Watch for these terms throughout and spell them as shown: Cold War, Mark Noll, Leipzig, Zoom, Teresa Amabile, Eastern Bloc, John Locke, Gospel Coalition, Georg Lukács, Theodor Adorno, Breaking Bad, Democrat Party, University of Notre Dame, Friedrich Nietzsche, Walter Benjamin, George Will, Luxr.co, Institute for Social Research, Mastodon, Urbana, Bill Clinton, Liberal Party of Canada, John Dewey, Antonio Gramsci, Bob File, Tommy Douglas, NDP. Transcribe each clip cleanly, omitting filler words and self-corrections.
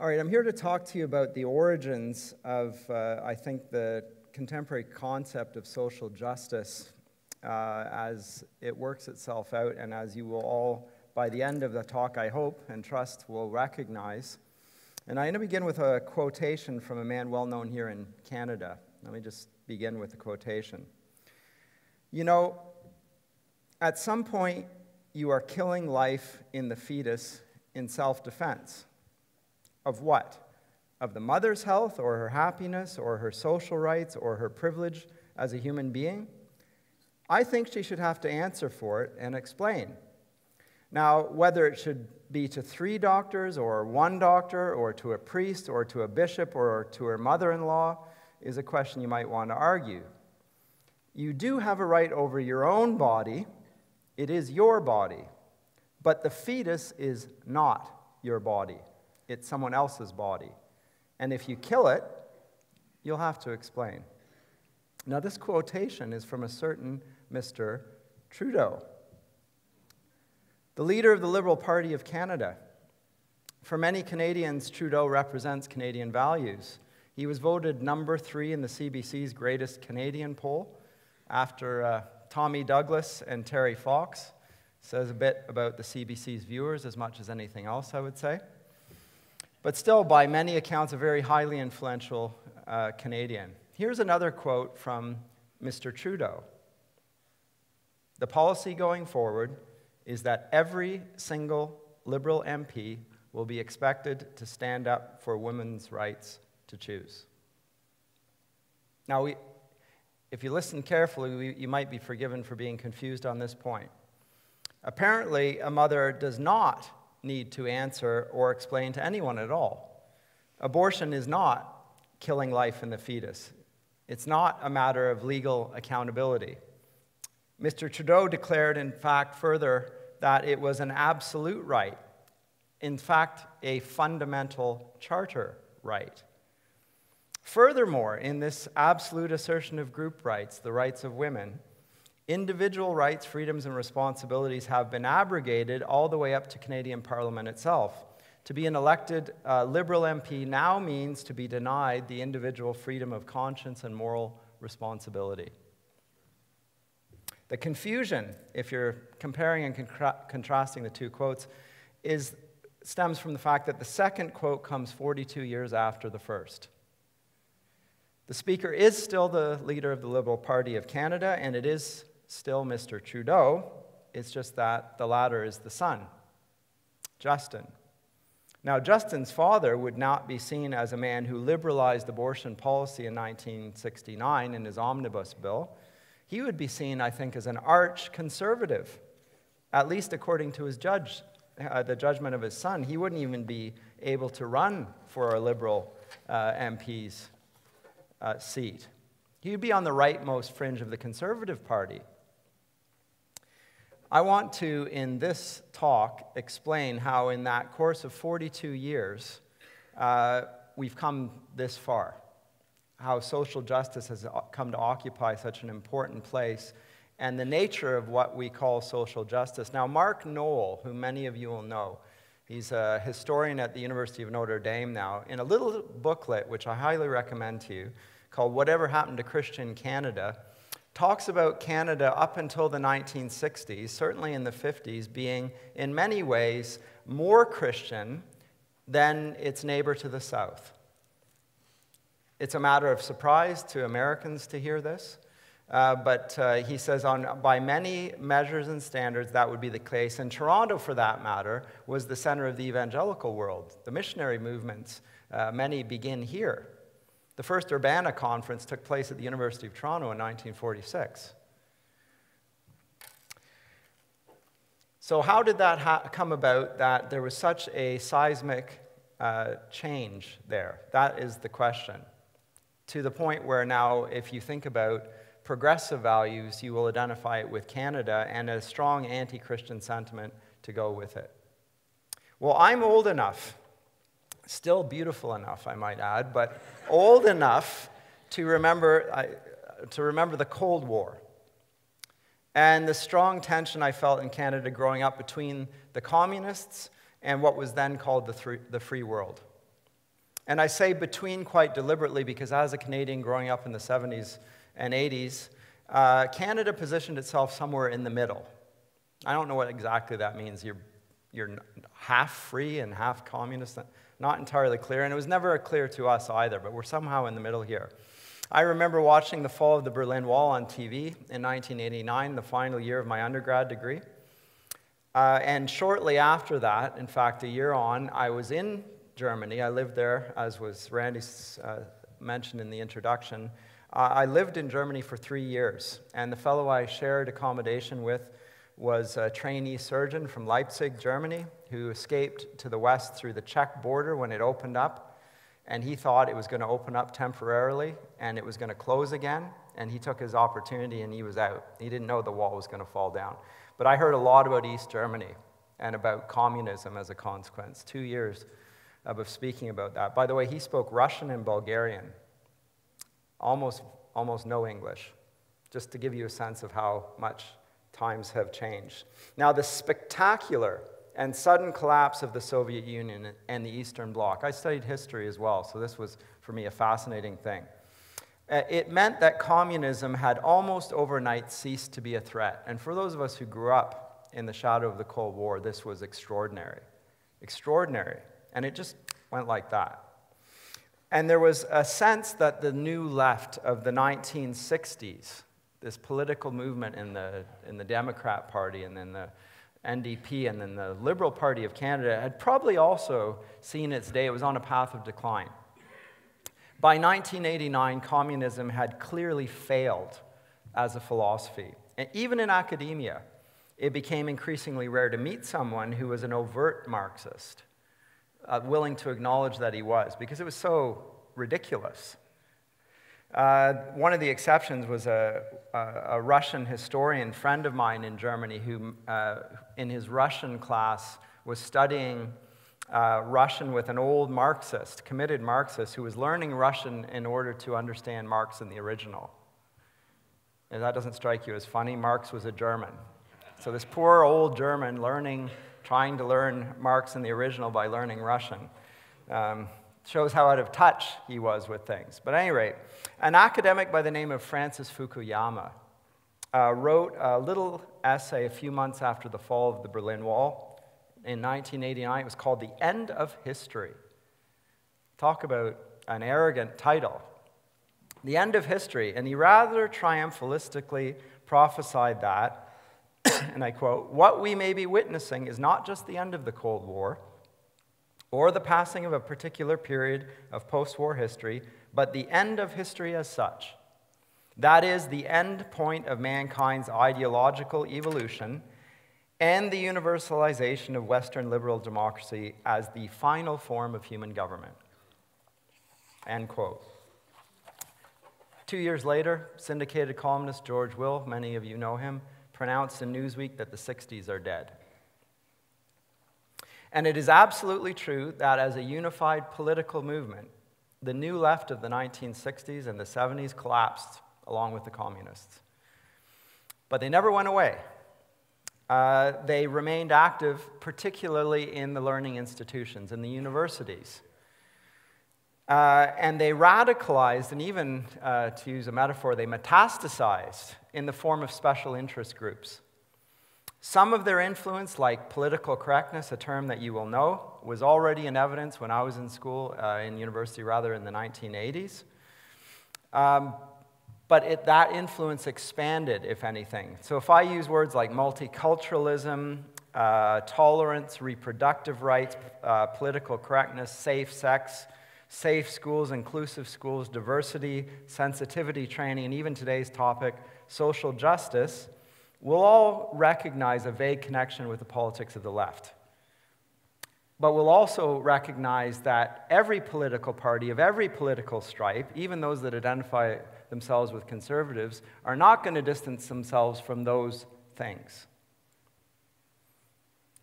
All right, I'm here to talk to you about the origins of, I think, the contemporary concept of social justice as it works itself out, and as you will all, by the end of the talk, I hope and trust, will recognize. And I'm going to begin with a quotation from a man well-known here in Canada. Let me just begin with the quotation. You know, at some point, you are killing life in the fetus in self-defense. Of what? Of the mother's health, or her happiness, or her social rights, or her privilege as a human being? I think she should have to answer for it and explain. Now, whether it should be to 3 doctors, or 1 doctor, or to a priest, or to a bishop, or to her mother-in-law, is a question you might want to argue. You do have a right over your own body. It is your body. But the fetus is not your body. It's someone else's body. And if you kill it, you'll have to explain. Now, this quotation is from a certain Mr. Trudeau, the leader of the Liberal Party of Canada. For many Canadians, Trudeau represents Canadian values. He was voted number 3 in the CBC's Greatest Canadian poll after Tommy Douglas and Terry Fox. Says a bit about the CBC's viewers as much as anything else, I would say. But still, by many accounts, a very highly influential Canadian. Here's another quote from Mr. Trudeau. The policy going forward is that every single Liberal MP will be expected to stand up for women's rights to choose. Now, if you listen carefully, you might be forgiven for being confused on this point. Apparently, a mother does not need to answer or explain to anyone at all. Abortion is not killing life in the fetus. It's not a matter of legal accountability. Mr. Trudeau declared, in fact, further, that it was an absolute right, in fact, a fundamental charter right. Furthermore, in this absolute assertion of group rights, the rights of women, individual rights, freedoms, and responsibilities have been abrogated all the way up to Canadian Parliament itself. To be an elected Liberal MP now means to be denied the individual freedom of conscience and moral responsibility. The confusion, if you're comparing and contrasting the two quotes, stems from the fact that the second quote comes 42 years after the first. The speaker is still the leader of the Liberal Party of Canada, and it is still Mr. Trudeau. It's just that the latter is the son, Justin. Now, Justin's father would not be seen as a man who liberalized abortion policy in 1969 in his omnibus bill. He would be seen, I think, as an arch-conservative, at least according to his the judgment of his son. He wouldn't even be able to run for a Liberal MP's seat. He'd be on the rightmost fringe of the Conservative Party. I want to, in this talk, explain how in that course of 42 years, we've come this far. How social justice has come to occupy such an important place, and the nature of what we call social justice. Now, Mark Noll, who many of you will know, he's a historian at the University of Notre Dame now, in a little booklet, which I highly recommend to you, called Whatever Happened to Christian Canada, talks about Canada up until the 1960s, certainly in the 50s, being in many ways more Christian than its neighbor to the south. It's a matter of surprise to Americans to hear this, but he says by many measures and standards, that would be the case. And Toronto, for that matter, was the center of the evangelical world. The missionary movements, many begin here. The first Urbana conference took place at the University of Toronto in 1946. So how did that come about that there was such a seismic change there? That is the question. To the point where now, if you think about progressive values, you will identify it with Canada and a strong anti-Christian sentiment to go with it. Well, I'm old enough, still beautiful enough, I might add, but old enough to remember, the Cold War and the strong tension I felt in Canada growing up between the communists and what was then called the free world. And I say between quite deliberately because as a Canadian growing up in the 70s and 80s, Canada positioned itself somewhere in the middle. I don't know what exactly that means. You're half free and half communist, not entirely clear, and it was never clear to us either, but we're somehow in the middle here. I remember watching the fall of the Berlin Wall on TV in 1989, the final year of my undergrad degree. And shortly after that, in fact, a year on, I was in Germany. I lived there, as was Randy mentioned in the introduction. I lived in Germany for 3 years, and the fellow I shared accommodation with was a trainee surgeon from Leipzig, Germany, who escaped to the west through the Czech border when it opened up, and he thought it was going to open up temporarily, and it was going to close again, and he took his opportunity and he was out. He didn't know the wall was going to fall down. But I heard a lot about East Germany and about communism as a consequence, 2 years of speaking about that. By the way, he spoke Russian and Bulgarian, almost no English, just to give you a sense of how much times have changed. Now, the spectacular and sudden collapse of the Soviet Union and the Eastern Bloc. I studied history as well, so this was, for me, a fascinating thing. It meant that communism had almost overnight ceased to be a threat. And for those of us who grew up in the shadow of the Cold War, this was extraordinary. Extraordinary. And it just went like that. And there was a sense that the new left of the 1960s, this political movement in the Democrat Party and then the NDP and then the Liberal Party of Canada, had probably also seen its day. It was on a path of decline. By 1989, communism had clearly failed as a philosophy. And even in academia, it became increasingly rare to meet someone who was an overt Marxist, willing to acknowledge that he was, because it was so ridiculous. One of the exceptions was a Russian historian friend of mine in Germany who, in his Russian class, was studying Russian with an old Marxist, committed Marxist, who was learning Russian in order to understand Marx in the original. And that doesn't strike you as funny. Marx was a German. So this poor old German learning, trying to learn Marx in the original by learning Russian. Shows how out of touch he was with things. But at any rate, an academic by the name of Francis Fukuyama wrote a little essay a few months after the fall of the Berlin Wall in 1989. It was called The End of History. Talk about an arrogant title. The End of History. And he rather triumphalistically prophesied that, and I quote, "What we may be witnessing is not just the end of the Cold War, or the passing of a particular period of post-war history, but the end of history as such. That is, the end point of mankind's ideological evolution and the universalization of Western liberal democracy as the final form of human government." End quote. 2 years later, syndicated columnist George Will, many of you know him, pronounced in Newsweek that the 60s are dead. And it is absolutely true that as a unified political movement, the new left of the 1960s and the 70s collapsed along with the communists. But they never went away. They remained active, particularly in the learning institutions, in the universities. And they radicalized, and even, to use a metaphor, they metastasized in the form of special interest groups. Some of their influence, like political correctness, a term that you will know, was already in evidence when I was in school, in university rather, in the 1980s. But that influence expanded, if anything. So if I use words like multiculturalism, tolerance, reproductive rights, political correctness, safe sex, safe schools, inclusive schools, diversity, sensitivity training, and even today's topic, social justice, we'll all recognize a vague connection with the politics of the left. But we'll also recognize that every political party of every political stripe, even those that identify themselves with conservatives, are not going to distance themselves from those things.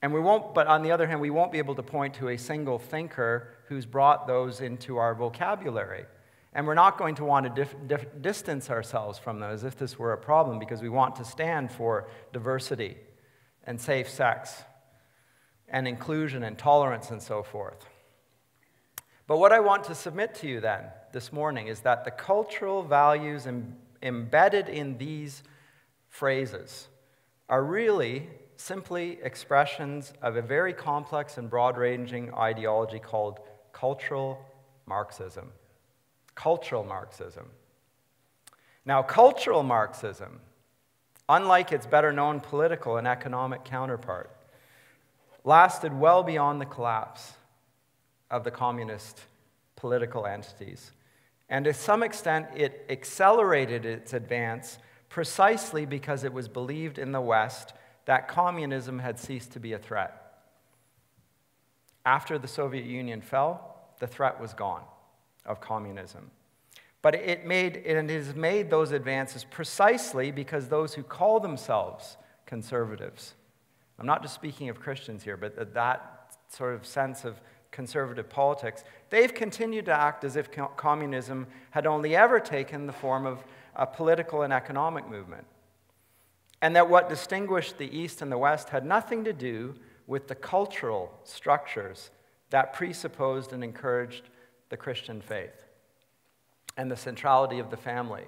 And we won't, but on the other hand, we won't be able to point to a single thinker who's brought those into our vocabulary. And we're not going to want to distance ourselves from them as if this were a problem, because we want to stand for diversity and safe sex and inclusion and tolerance and so forth. But what I want to submit to you then this morning is that the cultural values embedded in these phrases are really simply expressions of a very complex and broad-ranging ideology called cultural Marxism. Cultural Marxism. Now, cultural Marxism, unlike its better-known political and economic counterpart, lasted well beyond the collapse of the communist political entities. And to some extent, it accelerated its advance precisely because it was believed in the West that communism had ceased to be a threat. After the Soviet Union fell, the threat was gone of communism. But it has made those advances precisely because those who call themselves conservatives, I'm not just speaking of Christians here, but that sort of sense of conservative politics, they've continued to act as if communism had only ever taken the form of a political and economic movement, and that what distinguished the East and the West had nothing to do with the cultural structures that presupposed and encouraged the Christian faith and the centrality of the family.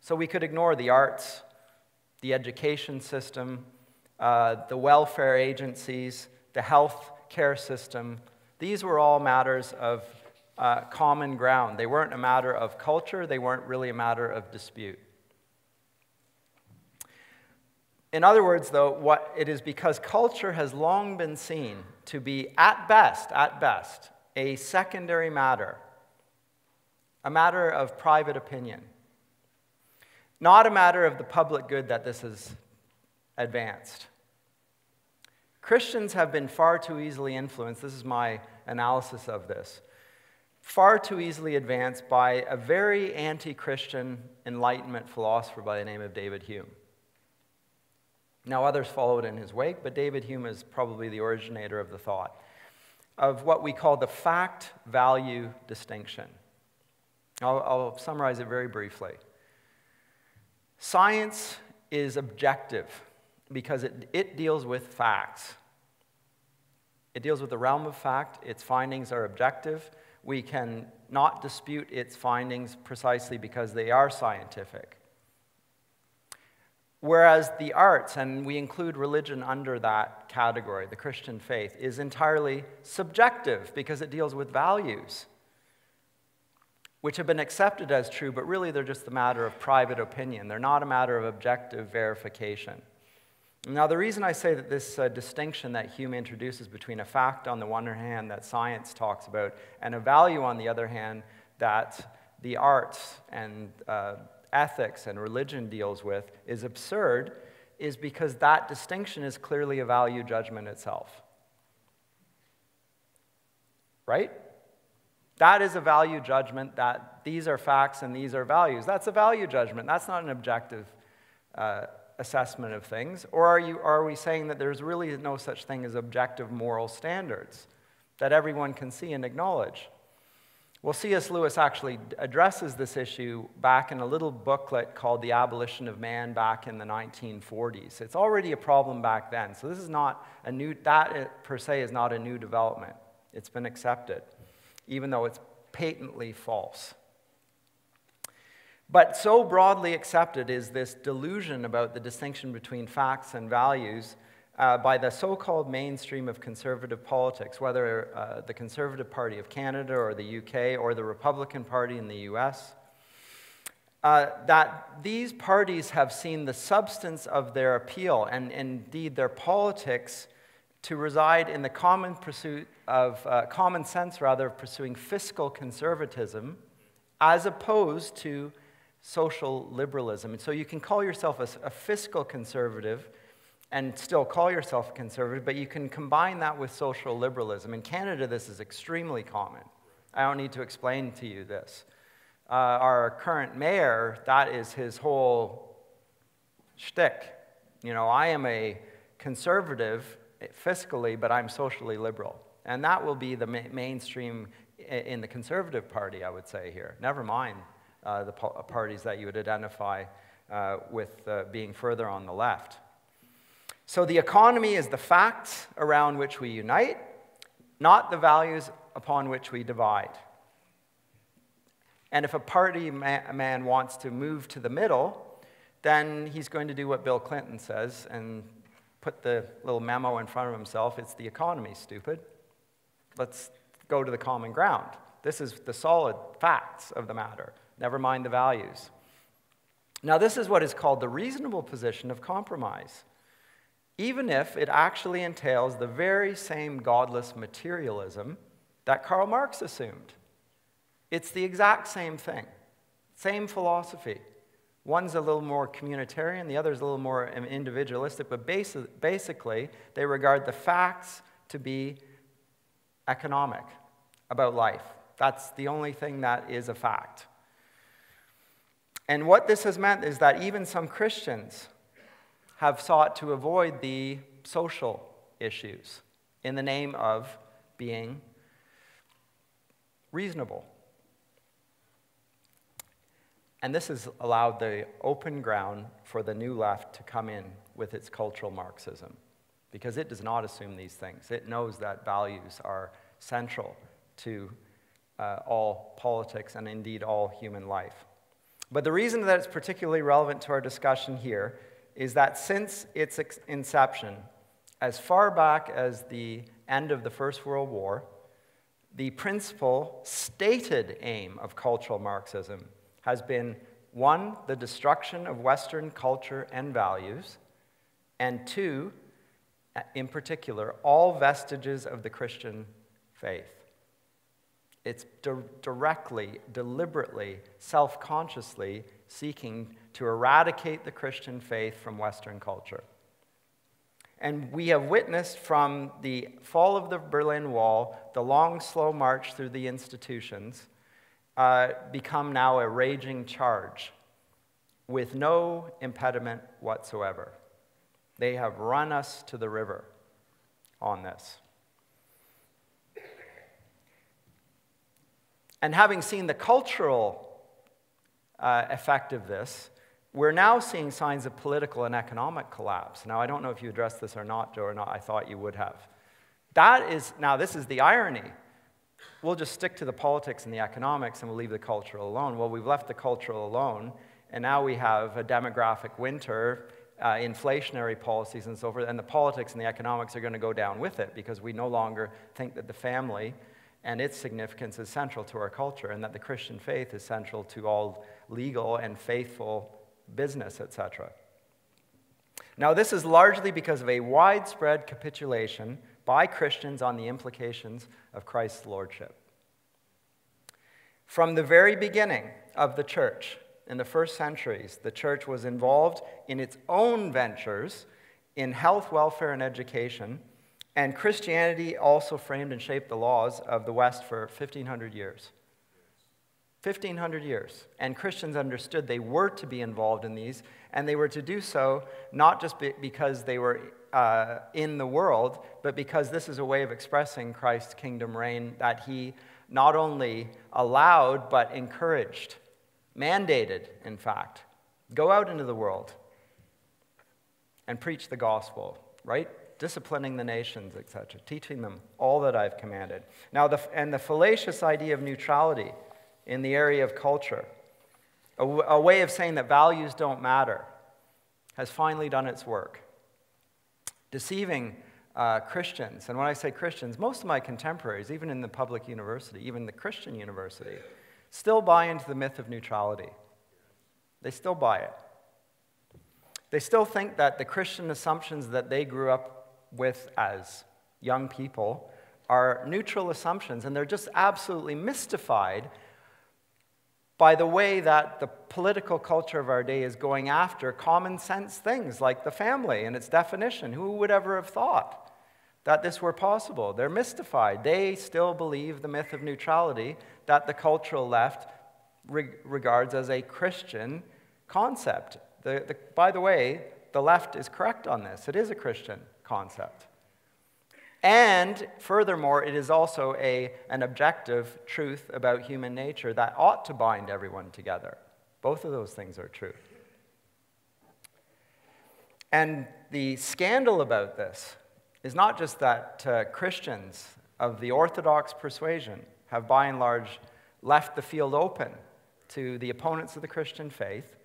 So we could ignore the arts, the education system, the welfare agencies, the health care system. These were all matters of common ground. They weren't a matter of culture. They weren't really a matter of dispute. In other words, though, because culture has long been seen to be, at best, a secondary matter, a matter of private opinion, not a matter of the public good that this has advanced. Christians have been far too easily influenced, this is my analysis of this, far too easily advanced by a very anti-Christian Enlightenment philosopher by the name of David Hume. Now, others followed in his wake, but David Hume is probably the originator of the thought of what we call the fact-value distinction. I'll summarize it very briefly. Science is objective because it deals with facts. It deals with the realm of fact. Its findings are objective. We can not dispute its findings precisely because they are scientific. Whereas the arts, and we include religion under that category, the Christian faith, is entirely subjective because it deals with values, which have been accepted as true, but really they're just a matter of private opinion. They're not a matter of objective verification. Now, the reason I say that this distinction that Hume introduces between a fact on the one hand that science talks about and a value on the other hand that the arts and ethics and religion deals with is absurd is because that distinction is clearly a value judgment itself. Right? That is a value judgment that these are facts and these are values. That's a value judgment. That's not an objective assessment of things. Or are we saying that there's really no such thing as objective moral standards that everyone can see and acknowledge? Well, C.S. Lewis actually addresses this issue back in a little booklet called The Abolition of Man back in the 1940s. It's already a problem back then, so this is not a new, that per se is not a new development. It's been accepted, even though it's patently false. But so broadly accepted is this delusion about the distinction between facts and values by the so-called mainstream of conservative politics, whether the Conservative Party of Canada or the UK or the Republican Party in the US, that these parties have seen the substance of their appeal and indeed their politics to reside in the common pursuit of, common sense, of pursuing fiscal conservatism as opposed to social liberalism. And so you can call yourself a fiscal conservative and still call yourself a conservative, but you can combine that with social liberalism. In Canada, this is extremely common. I don't need to explain to you this. Our current mayor, that is his whole shtick. You know, I am a conservative fiscally, but I'm socially liberal. And that will be the mainstream in the Conservative Party, I would say here. Never mind the parties that you would identify with being further on the left. So the economy is the facts around which we unite, not the values upon which we divide. And if a party man wants to move to the middle, then he's going to do what Bill Clinton says and put the little memo in front of himself, it's the economy, stupid. Let's go to the common ground. This is the solid facts of the matter, never mind the values. Now this is what is called the reasonable position of compromise, even if it actually entails the very same godless materialism that Karl Marx assumed. It's the exact same thing, same philosophy. One's a little more communitarian, the other's a little more individualistic, but basically they regard the facts to be economic about life. That's the only thing that is a fact. And what this has meant is that even some Christians have sought to avoid the social issues in the name of being reasonable. And this has allowed the open ground for the New Left to come in with its cultural Marxism, because it does not assume these things. It knows that values are central to all politics and indeed all human life. But the reason that it's particularly relevant to our discussion here is that since its inception, as far back as the end of the First World War, the principal stated aim of cultural Marxism has been, one, the destruction of Western culture and values, and two, in particular, all vestiges of the Christian faith. It's directly, deliberately, self-consciously seeking to eradicate the Christian faith from Western culture. And we have witnessed from the fall of the Berlin Wall, the long, slow march through the institutions, become now a raging charge with no impediment whatsoever. They have run us to the river on this. And having seen the cultural effect of this, we're now seeing signs of political and economic collapse. Now, I don't know if you addressed this or not, Joe, or not. I thought you would have. That is, now this is the irony. We'll just stick to the politics and the economics and we'll leave the cultural alone. Well, we've left the cultural alone, and now we have a demographic winter, inflationary policies and so forth, and the politics and the economics are going to go down with it because we no longer think that the family and its significance is central to our culture and that the Christian faith is central to all legal and faithful business, etc. Now, this is largely because of a widespread capitulation by Christians on the implications of Christ's lordship. From the very beginning of the church, in the first centuries, the church was involved in its own ventures in health, welfare, and education, and Christianity also framed and shaped the laws of the West for 1,500 years. 1,500 years, and Christians understood they were to be involved in these, and they were to do so not just because they were in the world, but because this is a way of expressing Christ's kingdom reign that he not only allowed, but encouraged, mandated, in fact. Go out into the world and preach the gospel, right? Disciplining the nations, etc., teaching them all that I've commanded. Now, the fallacious idea of neutrality in the area of culture, a way of saying that values don't matter, has finally done its work, deceiving Christians. And when I say Christians, most of my contemporaries, even in the public university, even the Christian university, still buy into the myth of neutrality. They still buy it. They still think that the Christian assumptions that they grew up with as young people are neutral assumptions, and they're just absolutely mystified by the way that the political culture of our day is going after common sense things like the family and its definition. Who would ever have thought that this were possible? They're mystified. They still believe the myth of neutrality that the cultural left regards as a Christian concept. By the way, the left is correct on this. It is a Christian concept. And furthermore, it is also an objective truth about human nature that ought to bind everyone together. Both of those things are true. And the scandal about this is not just that Christians of the Orthodox persuasion have by and large left the field open to the opponents of the Christian faith.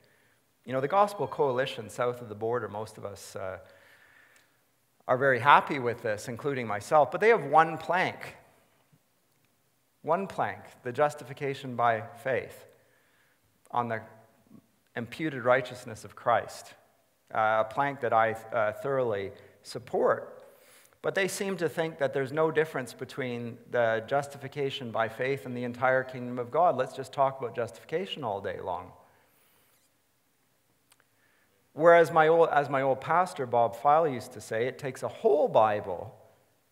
You know, the Gospel Coalition south of the border, most of us are very happy with this, including myself, but they have one plank. One plank, the justification by faith on the imputed righteousness of Christ, a plank that I thoroughly support. But they seem to think that there's no difference between the justification by faith and the entire kingdom of God. Let's just talk about justification all day long. Whereas as my old pastor, Bob File, used to say, it takes a whole Bible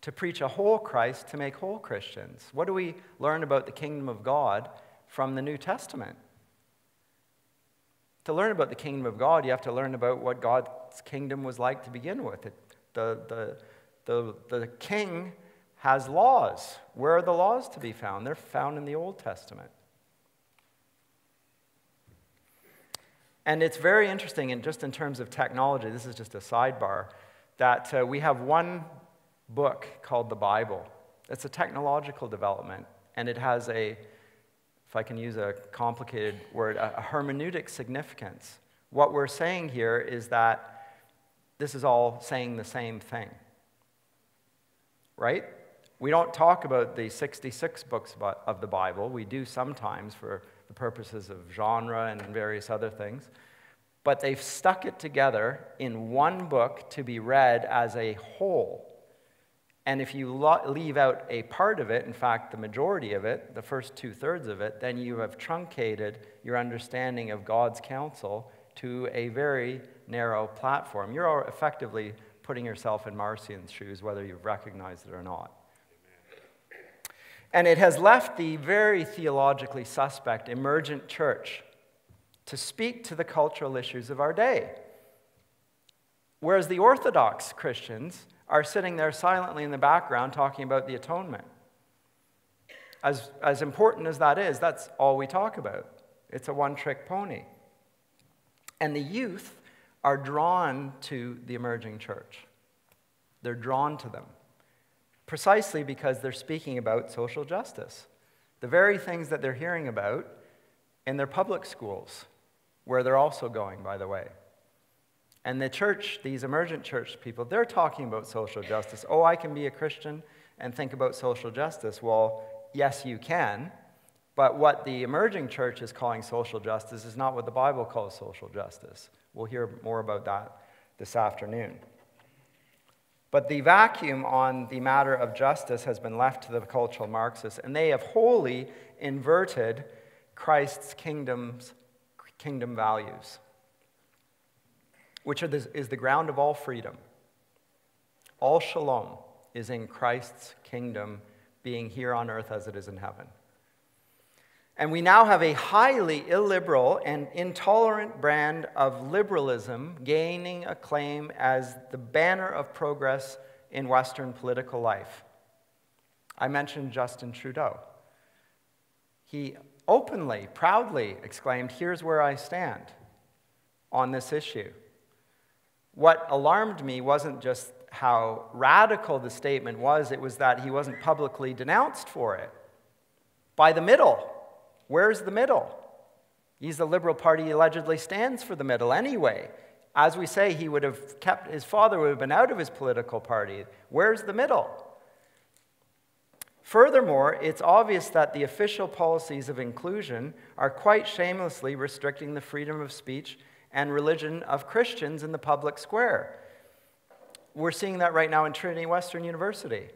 to preach a whole Christ to make whole Christians. What do we learn about the kingdom of God from the New Testament? To learn about the kingdom of God, you have to learn about what God's kingdom was like to begin with. The king has laws. Where are the laws to be found? They're found in the Old Testament. And it's very interesting, and just in terms of technology, this is just a sidebar, that we have one book called the Bible. It's a technological development, and it has a, if I can use a complicated word, a hermeneutic significance. What we're saying here is that this is all saying the same thing, right? We don't talk about the 66 books of the Bible. We do sometimes for purposes of genre and various other things, but they've stuck it together in one book to be read as a whole. And if you leave out a part of it, in fact, the majority of it, the first 2/3 of it, then you have truncated your understanding of God's counsel to a very narrow platform. You're effectively putting yourself in Marcion's shoes, whether you've recognized it or not. And it has left the very theologically suspect emergent church to speak to the cultural issues of our day. Whereas the Orthodox Christians are sitting there silently in the background talking about the atonement. As important as that is, that's all we talk about. It's a one-trick pony. And the youth are drawn to the emerging church. They're drawn to them. Precisely because they're speaking about social justice, the very things that they're hearing about in their public schools, where they're also going, by the way. And the church, these emergent church people, they're talking about social justice. Oh, I can be a Christian and think about social justice. Well, yes, you can, but what the emerging church is calling social justice is not what the Bible calls social justice. We'll hear more about that this afternoon. But the vacuum on the matter of justice has been left to the cultural Marxists, and they have wholly inverted Christ's kingdom values, which is the ground of all freedom. All shalom is in Christ's kingdom being here on earth as it is in heaven. And we now have a highly illiberal and intolerant brand of liberalism gaining acclaim as the banner of progress in Western political life. I mentioned Justin Trudeau. He openly, proudly exclaimed, "Here's where I stand on this issue." What alarmed me wasn't just how radical the statement was, it was that he wasn't publicly denounced for it by the middle. Where's the middle? He's the Liberal Party, allegedly stands for the middle anyway. As we say, he would have kept, his father would have been out of his political party. Where's the middle? Furthermore, it's obvious that the official policies of inclusion are quite shamelessly restricting the freedom of speech and religion of Christians in the public square. We're seeing that right now in Trinity Western University,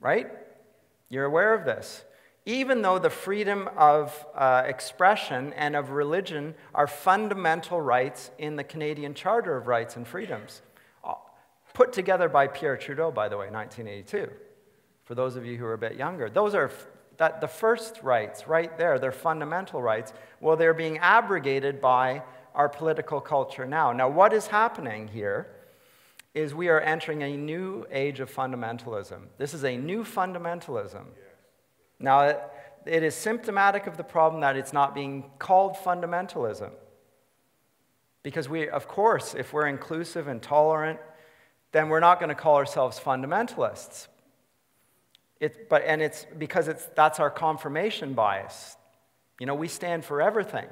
right? You're aware of this. Even though the freedom of expression and of religion are fundamental rights in the Canadian Charter of Rights and Freedoms, put together by Pierre Trudeau, by the way, 1982. For those of you who are a bit younger, those are the first rights right there. They're fundamental rights. Well, they're being abrogated by our political culture now. Now, what is happening here is we are entering a new age of fundamentalism. This is a new fundamentalism. Yeah. Now, it is symptomatic of the problem that it's not being called fundamentalism. Because we, of course, if we're inclusive and tolerant, then we're not going to call ourselves fundamentalists. It's because that's our confirmation bias. You know, we stand for everything.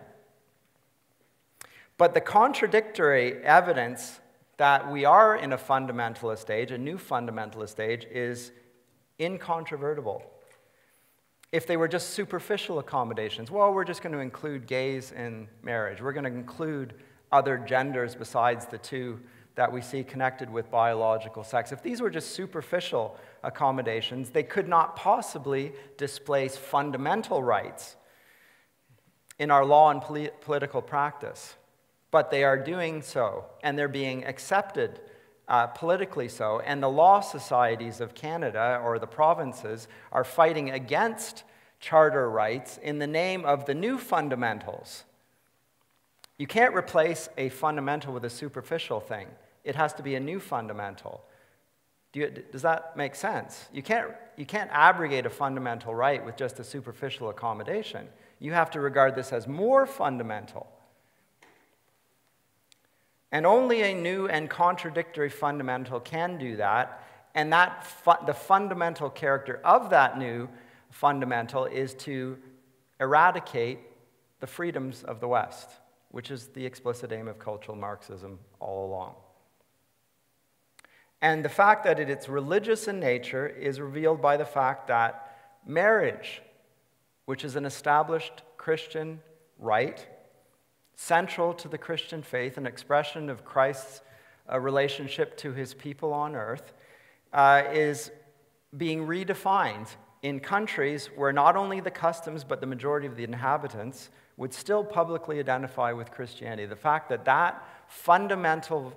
But the contradictory evidence that we are in a fundamentalist age, a new fundamentalist age, is incontrovertible. If they were just superficial accommodations, well, we're just going to include gays in marriage. We're going to include other genders besides the two that we see connected with biological sex. If these were just superficial accommodations, they could not possibly displace fundamental rights in our law and political practice. But they are doing so, and they're being accepted politically so, and the law societies of Canada, or the provinces, are fighting against charter rights in the name of the new fundamentals. You can't replace a fundamental with a superficial thing. It has to be a new fundamental. Does that make sense? You can't abrogate a fundamental right with just a superficial accommodation. You have to regard this as more fundamental. And only a new and contradictory fundamental can do that, and that the fundamental character of that new fundamental is to eradicate the freedoms of the West, which is the explicit aim of cultural Marxism all along. And the fact that it's religious in nature is revealed by the fact that marriage, which is an established Christian rite, central to the Christian faith, an expression of Christ's relationship to his people on earth, is being redefined in countries where not only the customs but the majority of the inhabitants would still publicly identify with Christianity. The fact that that fundamental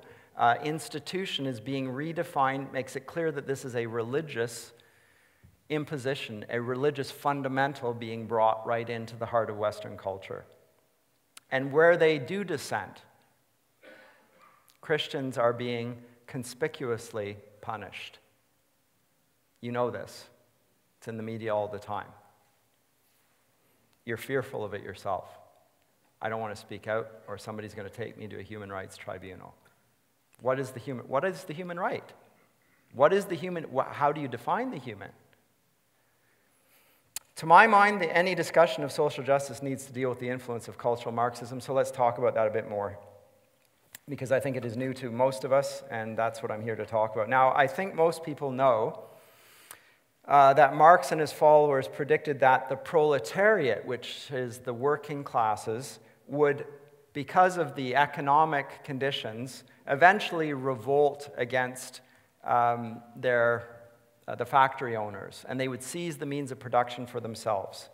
institution is being redefined makes it clear that this is a religious imposition, a religious fundamental being brought right into the heart of Western culture. And where they do dissent, Christians are being conspicuously punished. You know this. It's in the media all the time. You're fearful of it yourself. I don't want to speak out, or somebody's going to take me to a human rights tribunal. What is the human right? What is the human? How do you define the human? To my mind, any discussion of social justice needs to deal with the influence of cultural Marxism, so let's talk about that a bit more, because I think it is new to most of us, and that's what I'm here to talk about. Now, I think most people know that Marx and his followers predicted that the proletariat, which is the working classes, would, because of the economic conditions, eventually revolt against their the factory owners, and they would seize the means of production for themselves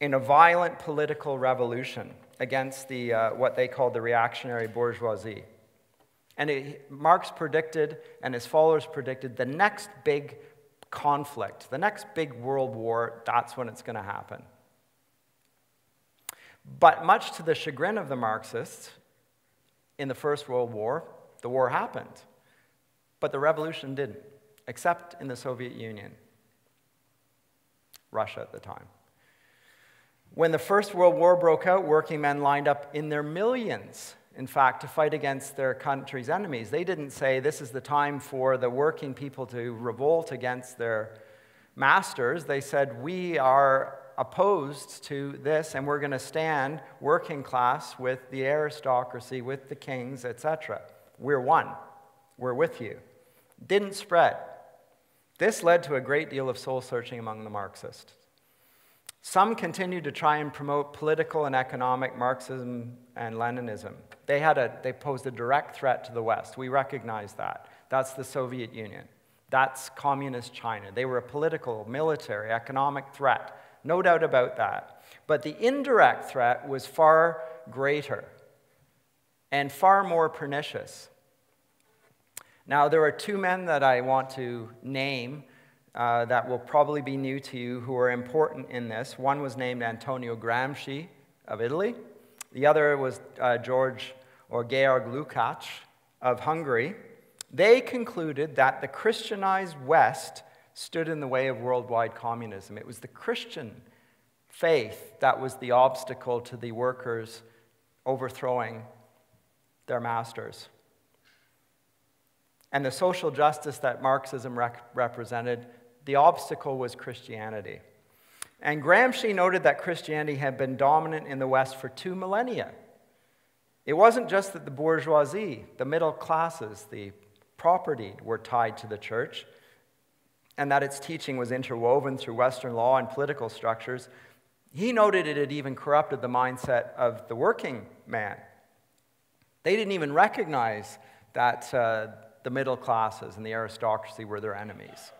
in a violent political revolution against the, what they called the reactionary bourgeoisie. And Marx predicted, and his followers predicted, the next big conflict, the next big world war, that's when it's going to happen. But much to the chagrin of the Marxists, in the First World War, the war happened, but the revolution didn't. Except in the Soviet Union, Russia at the time. When the First World War broke out, working men lined up in their millions, in fact, to fight against their country's enemies. They didn't say, this is the time for the working people to revolt against their masters. They said, we are opposed to this, and we're going to stand working class with the aristocracy, with the kings, etc. We're one. We're with you. Didn't spread. This led to a great deal of soul-searching among the Marxists. Some continued to try and promote political and economic Marxism and Leninism. They posed a direct threat to the West. We recognize that. That's the Soviet Union. That's communist China. They were a political, military, economic threat. No doubt about that. But the indirect threat was far greater and far more pernicious. Now, there are two men that I want to name that will probably be new to you who are important in this. One was named Antonio Gramsci of Italy. The other was Georg Lukács of Hungary. They concluded that the Christianized West stood in the way of worldwide communism. It was the Christian faith that was the obstacle to the workers overthrowing their masters. And the social justice that Marxism represented, the obstacle was Christianity. And Gramsci noted that Christianity had been dominant in the West for 2 millennia. It wasn't just that the bourgeoisie, the middle classes, the property were tied to the church, and that its teaching was interwoven through Western law and political structures. He noted it had even corrupted the mindset of the working man. They didn't even recognize that the middle classes and the aristocracy were their enemies.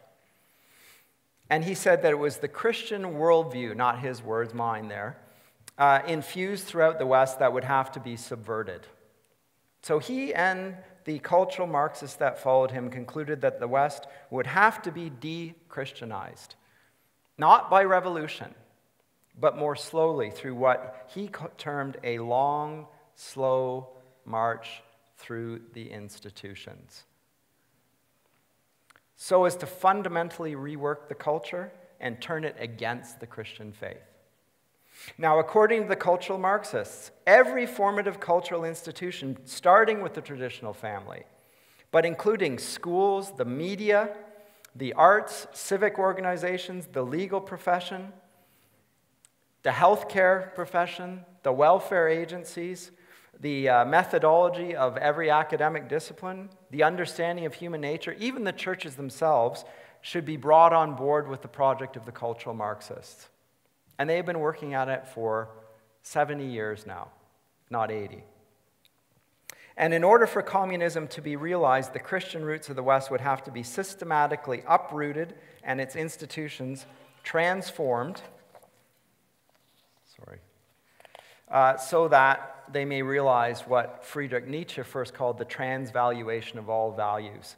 And he said that it was the Christian worldview, not his words, mine there, infused throughout the West that would have to be subverted. So he and the cultural Marxists that followed him concluded that the West would have to be de-Christianized, not by revolution, but more slowly through what he termed a long, slow march through the institutions, so as to fundamentally rework the culture and turn it against the Christian faith. Now, according to the cultural Marxists, every formative cultural institution, starting with the traditional family, but including schools, the media, the arts, civic organizations, the legal profession, the healthcare profession, the welfare agencies, the methodology of every academic discipline, the understanding of human nature, even the churches themselves, should be brought on board with the project of the cultural Marxists. And they've been working at it for 70 years now, not 80. And in order for communism to be realized, the Christian roots of the West would have to be systematically uprooted and its institutions transformed, so that they may realize what Friedrich Nietzsche first called the transvaluation of all values.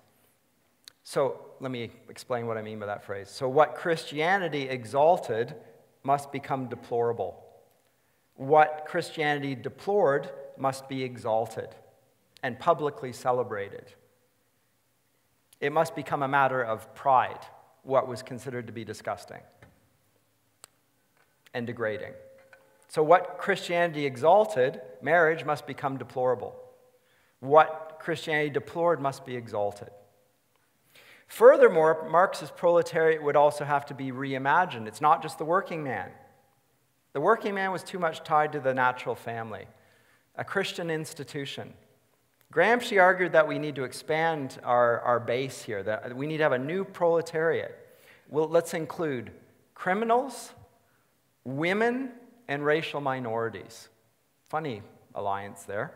So let me explain what I mean by that phrase. So what Christianity exalted must become deplorable. What Christianity deplored must be exalted and publicly celebrated. It must become a matter of pride, what was considered to be disgusting and degrading. So what Christianity exalted, marriage must become deplorable. What Christianity deplored must be exalted. Furthermore, Marx's proletariat would also have to be reimagined. It's not just the working man. The working man was too much tied to the natural family, a Christian institution. Gramsci argued that we need to expand our base here, that we need to have a new proletariat. Well, let's include criminals, women, and racial minorities. Funny alliance there.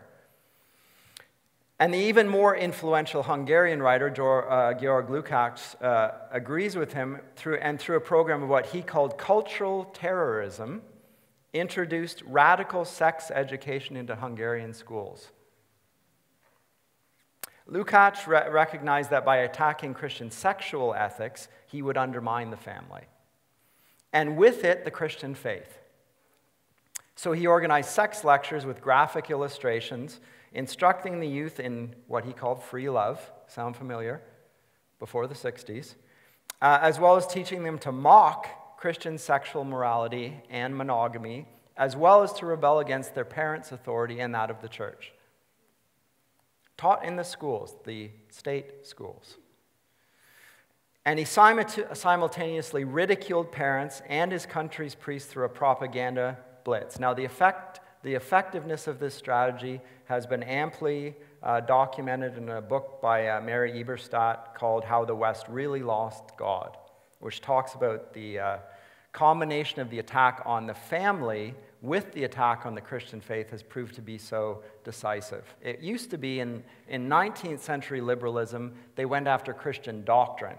And the even more influential Hungarian writer, Georg Lukács, agrees with him through a program of what he called cultural terrorism, introduced radical sex education into Hungarian schools. Lukács recognized that by attacking Christian sexual ethics, he would undermine the family, and with it, the Christian faith. So he organized sex lectures with graphic illustrations, instructing the youth in what he called free love, sound familiar, before the 60s, as well as teaching them to mock Christian sexual morality and monogamy, as well as to rebel against their parents' authority and that of the church. Taught in the schools, the state schools. And he simultaneously ridiculed parents and his country's priests through a propaganda blitz. Now, the effectiveness of this strategy has been amply documented in a book by Mary Eberstadt called How the West Really Lost God, which talks about the combination of the attack on the family with the attack on the Christian faith has proved to be so decisive. It used to be in 19th century liberalism, they went after Christian doctrine.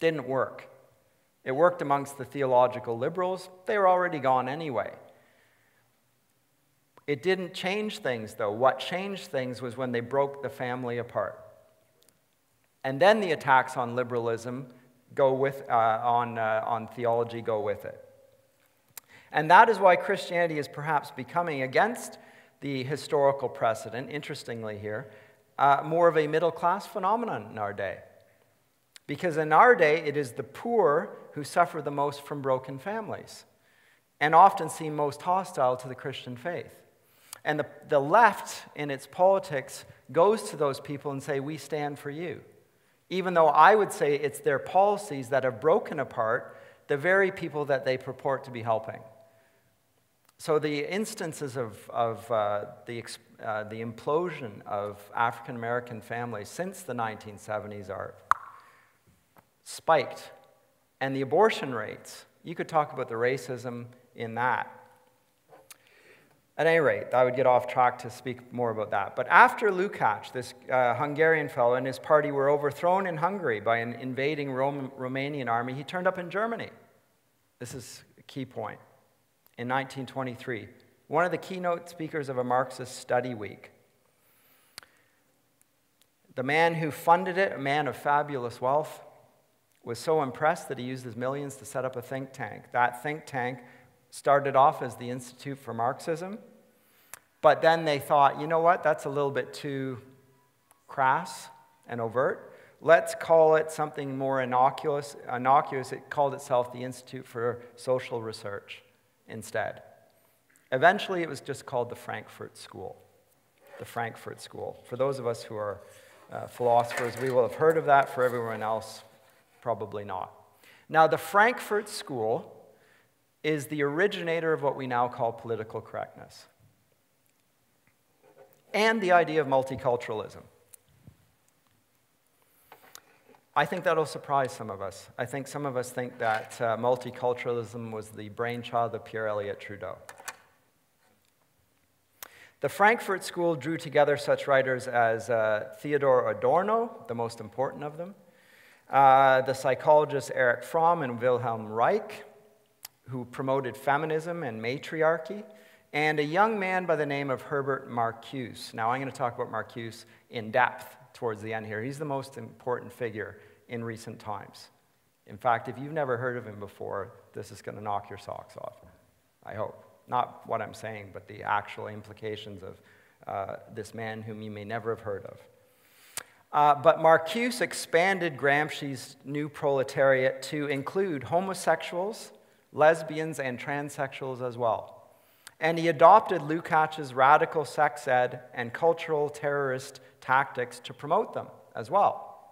Didn't work. It worked amongst the theological liberals. They were already gone anyway. It didn't change things, though. What changed things was when they broke the family apart. And then the attacks on liberalism go with, on theology go with it. And that is why Christianity is perhaps becoming, against the historical precedent, interestingly here, more of a middle-class phenomenon in our day. Because in our day, it is the poor who suffer the most from broken families and often seem most hostile to the Christian faith. And the left, in its politics, goes to those people and say, we stand for you. Even though I would say it's their policies that have broken apart the very people that they purport to be helping. So the instances of the implosion of African-American families since the 1970s are spiked. And the abortion rates, you could talk about the racism in that. At any rate, I would get off track to speak more about that. But after Lukács, this Hungarian fellow, and his party were overthrown in Hungary by an invading Romanian army, he turned up in Germany. This is a key point. In 1923, one of the keynote speakers of a Marxist study week. The man who funded it, a man of fabulous wealth, was so impressed that he used his millions to set up a think tank. That think tank started off as the Institute for Marxism, but then they thought, you know what, that's a little bit too crass and overt. Let's call it something more innocuous. It called itself the Institute for Social Research instead. Eventually, it was just called the Frankfurt School. The Frankfurt School. For those of us who are philosophers, we will have heard of that. For everyone else, probably not. Now, the Frankfurt School is the originator of what we now call political correctness and the idea of multiculturalism. I think that'll surprise some of us. I think some of us think that multiculturalism was the brainchild of Pierre Elliott Trudeau. The Frankfurt School drew together such writers as Theodor Adorno, the most important of them, the psychologists Eric Fromm and Wilhelm Reich, who promoted feminism and matriarchy, and a young man by the name of Herbert Marcuse. Now, I'm going to talk about Marcuse in depth towards the end here. He's the most important figure in recent times. In fact, if you've never heard of him before, this is going to knock your socks off, I hope. Not what I'm saying, but the actual implications of this man whom you may never have heard of. But Marcuse expanded Gramsci's new proletariat to include homosexuals, lesbians, and transsexuals as well. And he adopted Lukács's radical sex ed and cultural terrorist tactics to promote them as well.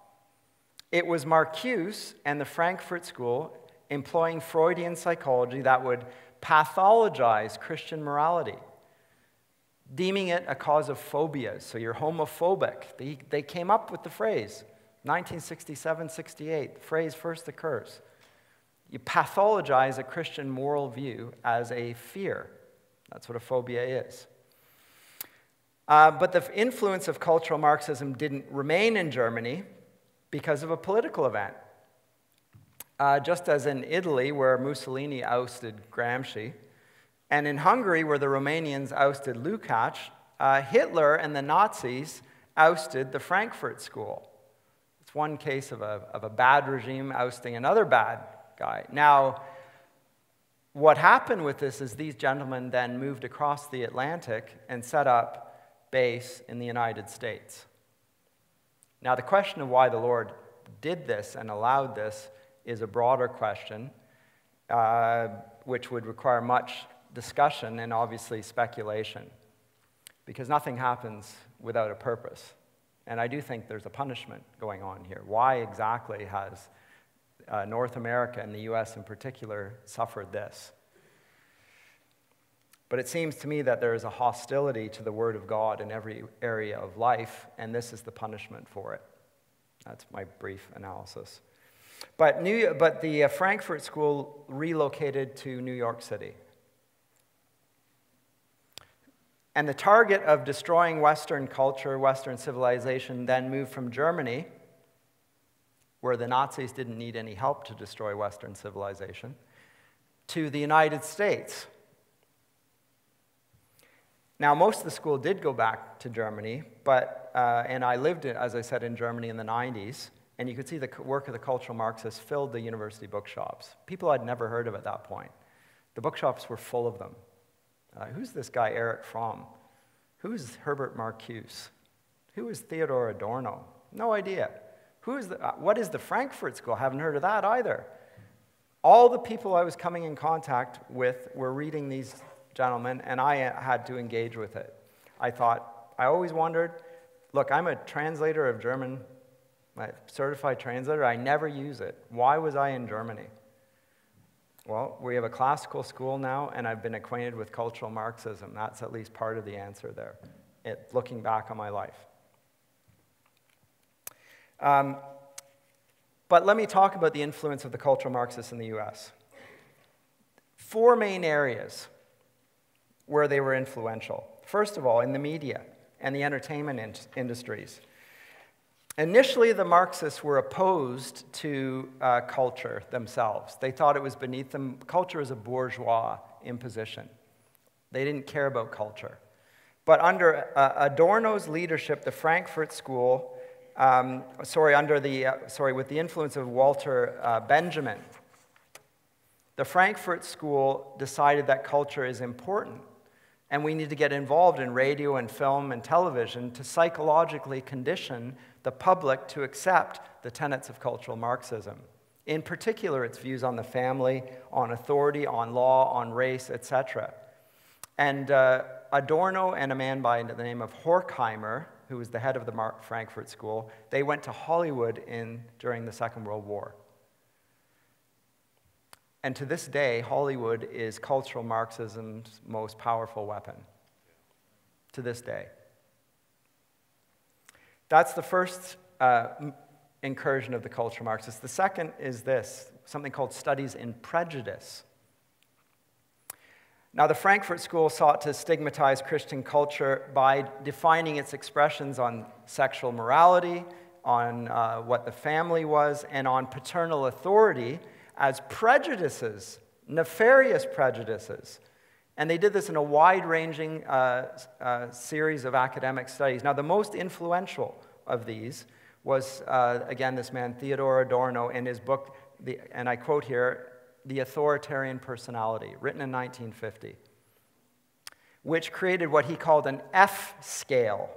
It was Marcuse and the Frankfurt School employing Freudian psychology that would pathologize Christian morality, deeming it a cause of phobias. So you're homophobic. They came up with the phrase, 1967-68, the phrase first occurs. You pathologize a Christian moral view as a fear. That's what a phobia is. But the influence of cultural Marxism didn't remain in Germany because of a political event. Just as in Italy, where Mussolini ousted Gramsci, and in Hungary, where the Romanians ousted Lukács, Hitler and the Nazis ousted the Frankfurt School. It's one case of a bad regime ousting another bad guy. Now, what happened with this is these gentlemen then moved across the Atlantic and set up base in the United States. Now, the question of why the Lord did this and allowed this is a broader question, which would require much discussion and obviously speculation, because nothing happens without a purpose. And I do think there's a punishment going on here. Why exactly has North America, and the US in particular, suffered this? But it seems to me that there is a hostility to the Word of God in every area of life, and this is the punishment for it. That's my brief analysis. But the Frankfurt School relocated to New York City. And the target of destroying Western culture, Western civilization, then moved from Germany, where the Nazis didn't need any help to destroy Western civilization, to the United States. Now, most of the school did go back to Germany, but, and I lived, as I said, in Germany in the 90s, and you could see the work of the cultural Marxists filled the university bookshops. People I'd never heard of at that point. The bookshops were full of them. Who's this guy, Eric Fromm? Who's Herbert Marcuse? Who is Theodor Adorno? No idea. What is the Frankfurt School? I haven't heard of that either. All the people I was coming in contact with were reading these gentlemen, and I had to engage with it. I thought, I always wondered, look, I'm a translator of German, a certified translator. I never use it. Why was I in Germany? Well, we have a classical school now, and I've been acquainted with cultural Marxism. That's at least part of the answer there, looking back on my life. But let me talk about the influence of the cultural Marxists in the US. Four main areas where they were influential. First of all, in the media and the entertainment industries. Initially, the Marxists were opposed to culture themselves. They thought it was beneath them. Culture is a bourgeois imposition. They didn't care about culture. But under Adorno's leadership, the Frankfurt School, with the influence of Walter Benjamin, the Frankfurt School decided that culture is important, and we need to get involved in radio and film and television to psychologically condition the public to accept the tenets of cultural Marxism. In particular, its views on the family, on authority, on law, on race, etc. And Adorno and a man by the name of Horkheimer, who was the head of the Frankfurt School, they went to Hollywood during the Second World War. And to this day, Hollywood is cultural Marxism's most powerful weapon. To this day. That's the first incursion of the cultural Marxists. The second is this, something called studies in prejudice. Now, the Frankfurt School sought to stigmatize Christian culture by defining its expressions on sexual morality, on what the family was, and on paternal authority, as prejudices, nefarious prejudices. And they did this in a wide-ranging series of academic studies. Now, the most influential of these was, again, this man, Theodor Adorno, in his book, and I quote here, The Authoritarian Personality, written in 1950, which created what he called an F scale,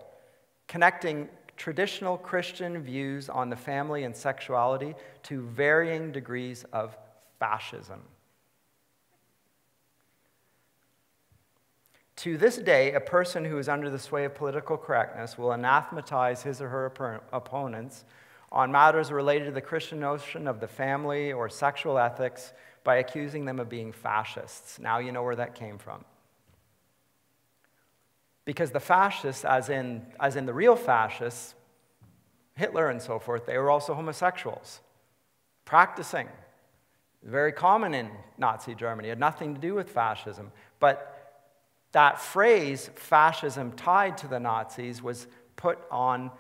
connecting traditional Christian views on the family and sexuality to varying degrees of fascism. To this day, a person who is under the sway of political correctness will anathematize his or her opponents on matters related to the Christian notion of the family or sexual ethics by accusing them of being fascists. Now you know where that came from. Because the fascists, as in the real fascists, Hitler and so forth, they were also homosexuals, practicing. Very common in Nazi Germany. It had nothing to do with fascism. But that phrase, fascism tied to the Nazis, was put on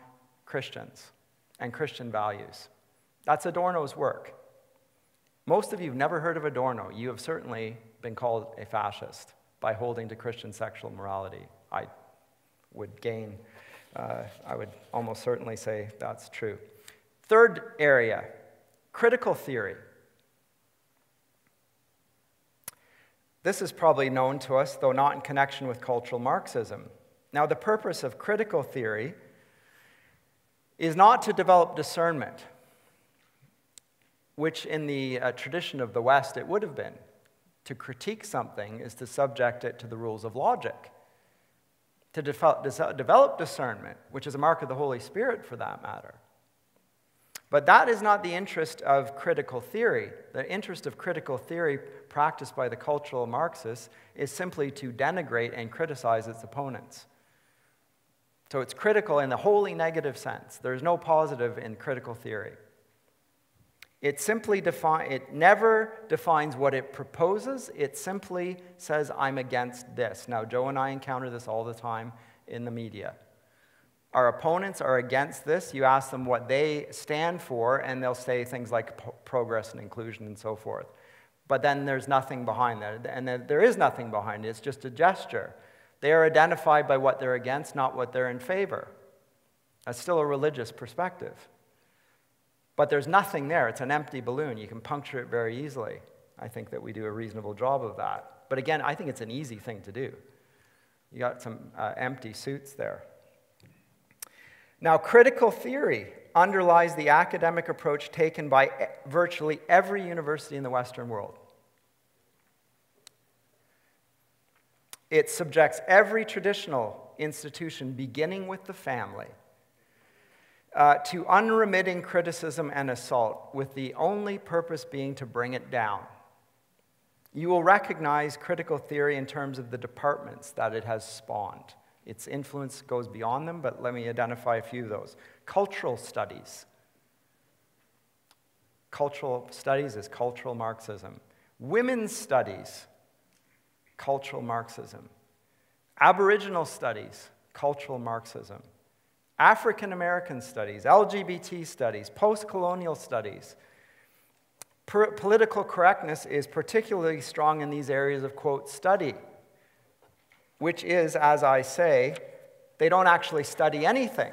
Christians and Christian values. That's Adorno's work. Most of you have never heard of Adorno. You have certainly been called a fascist by holding to Christian sexual morality. I would almost certainly say that's true. Third area, critical theory. This is probably known to us, though not in connection with cultural Marxism. Now, the purpose of critical theory is not to develop discernment, which in the tradition of the West it would have been. To critique something is to subject it to the rules of logic. To develop discernment, which is a mark of the Holy Spirit for that matter. But that is not the interest of critical theory. The interest of critical theory practiced by the cultural Marxists is simply to denigrate and criticize its opponents. So it's critical in the wholly negative sense. There's no positive in critical theory. It simply never defines what it proposes. It simply says, I'm against this. Now, Joe and I encounter this all the time in the media. Our opponents are against this. You ask them what they stand for, and they'll say things like progress and inclusion and so forth. But then there's nothing behind that. And there is nothing behind it. It's just a gesture. They are identified by what they're against, not what they're in favor. That's still a religious perspective. But there's nothing there. It's an empty balloon. You can puncture it very easily. I think that we do a reasonable job of that. But again, I think it's an easy thing to do. You got some empty suits there. Now, critical theory underlies the academic approach taken by virtually every university in the Western world. It subjects every traditional institution, beginning with the family, to unremitting criticism and assault, with the only purpose being to bring it down. You will recognize critical theory in terms of the departments that it has spawned. Its influence goes beyond them, but let me identify a few of those. Cultural studies. Cultural studies is cultural Marxism. Women's studies, cultural Marxism. Aboriginal studies, cultural Marxism. African American studies, LGBT studies, post-colonial studies. Political correctness is particularly strong in these areas of, quote, study, which is, as I say, they don't actually study anything.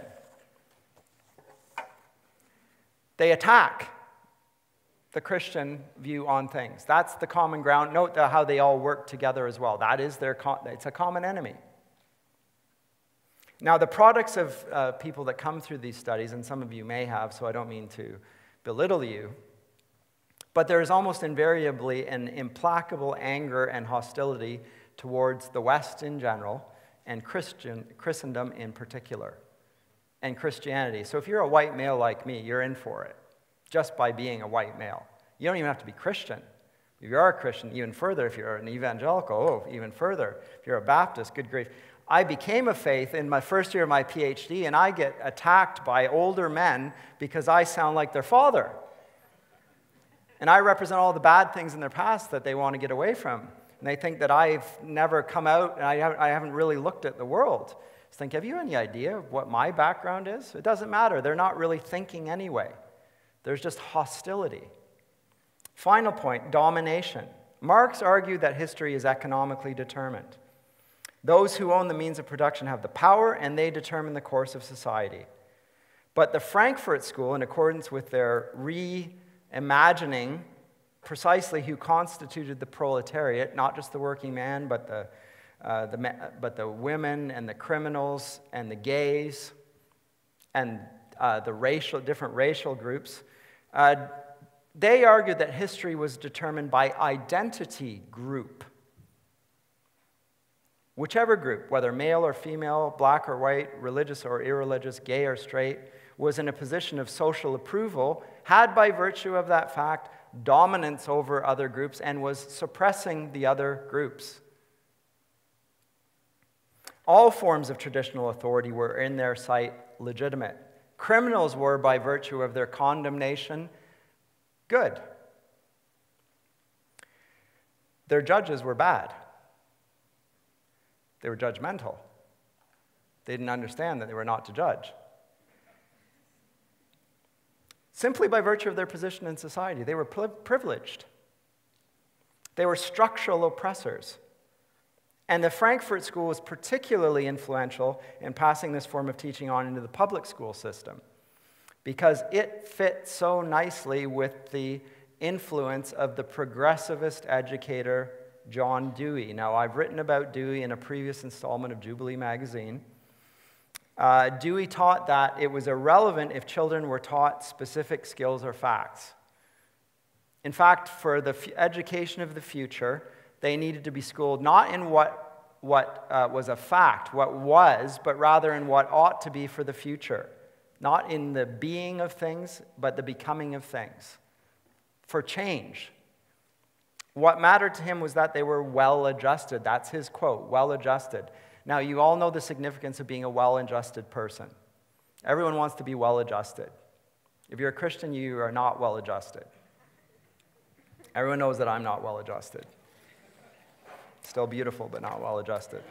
They attack the Christian view on things. That's the common ground. Note how they all work together as well. That is their, it's a common enemy. Now, the products of people that come through these studies, and some of you may have, so I don't mean to belittle you, but there is almost invariably an implacable anger and hostility towards the West in general, and Christendom in particular, and Christianity. So if you're a white male like me, you're in for it, just by being a white male. You don't even have to be Christian. If you are a Christian, even further. If you're an evangelical, oh, even further. If you're a Baptist, good grief. I became a faith in my first year of my PhD, and I get attacked by older men because I sound like their father. And I represent all the bad things in their past that they want to get away from. And they think that I've never come out, and I haven't really looked at the world. Just think, have you any idea of what my background is? It doesn't matter. They're not really thinking anyway. There's just hostility. Final point, domination. Marx argued that history is economically determined. Those who own the means of production have the power, and they determine the course of society. But the Frankfurt School, in accordance with their reimagining precisely who constituted the proletariat, not just the working man, but the women and the criminals and the gays and different racial groups, they argued that history was determined by identity group. Whichever group, whether male or female, black or white, religious or irreligious, gay or straight, was in a position of social approval, had by virtue of that fact dominance over other groups and was suppressing the other groups. All forms of traditional authority were in their sight legitimate. Criminals were, by virtue of their condemnation, good. Their judges were bad. They were judgmental. They didn't understand that they were not to judge. Simply by virtue of their position in society, they were privileged. They were structural oppressors. And the Frankfurt School was particularly influential in passing this form of teaching on into the public school system because it fit so nicely with the influence of the progressivist educator John Dewey. Now, I've written about Dewey in a previous installment of Jubilee magazine. Dewey taught that it was irrelevant if children were taught specific skills or facts. In fact, for the education of the future, they needed to be schooled not in what was a fact, what was, but rather in what ought to be for the future. Not in the being of things, but the becoming of things. For change. What mattered to him was that they were well-adjusted. That's his quote, well-adjusted. Now, you all know the significance of being a well-adjusted person. Everyone wants to be well-adjusted. If you're a Christian, you are not well-adjusted. Everyone knows that I'm not well-adjusted. Still beautiful, but not well-adjusted.